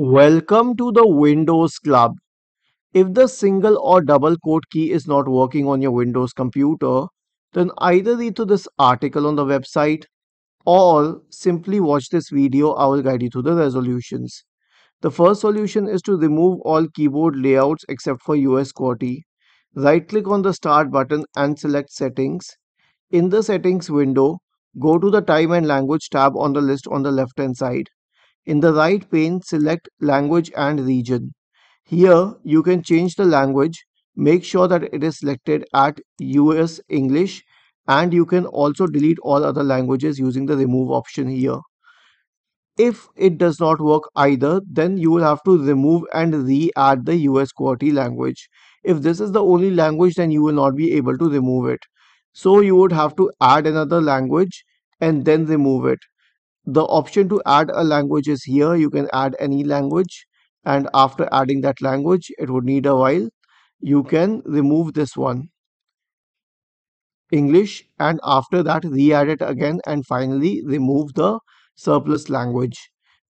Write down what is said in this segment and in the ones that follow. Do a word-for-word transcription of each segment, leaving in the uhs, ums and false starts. Welcome to the Windows Club. If the single or double quote key is not working on your Windows computer, then either read through this article on the website or simply watch this video. I will guide you through the resolutions. The first solution is to remove all keyboard layouts except for U S QWERTY. Right click on the Start button and select Settings. In the Settings window, go to the Time and Language tab on the list on the left hand side. In the right pane, select Language and Region. Here, you can change the language. Make sure that it is selected at U S English, and you can also delete all other languages using the Remove option here. If it does not work either, then you will have to remove and re-add the U S QWERTY language. If this is the only language, then you will not be able to remove it. So you would have to add another language and then remove it. The option to add a language is here. You can add any language, and after adding that language, it would need a while, you can remove this one, English, and after that re-add it again, and finally remove the surplus language.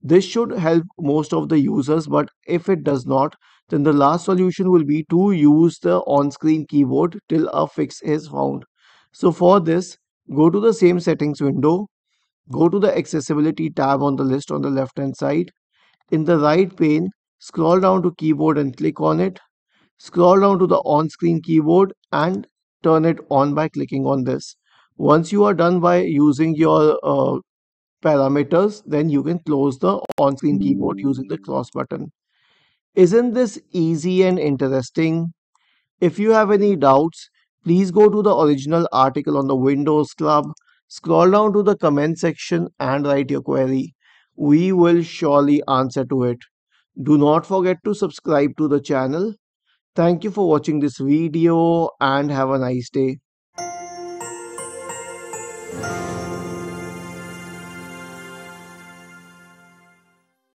This should help most of the users, but if it does not, then the last solution will be to use the on-screen keyboard till a fix is found. So for this, go to the same settings window. Go to the Accessibility tab on the list on the left hand side. In the right pane, scroll down to Keyboard and click on it. Scroll down to the on-screen keyboard and turn it on by clicking on this. Once you are done by using your uh, parameters, then you can close the on-screen keyboard using the cross button. Isn't this easy and interesting? If you have any doubts, please go to the original article on the Windows Club. Scroll down to the comment section and write your query. We will surely answer to it. Do not forget to subscribe to the channel. Thank you for watching this video and have a nice day.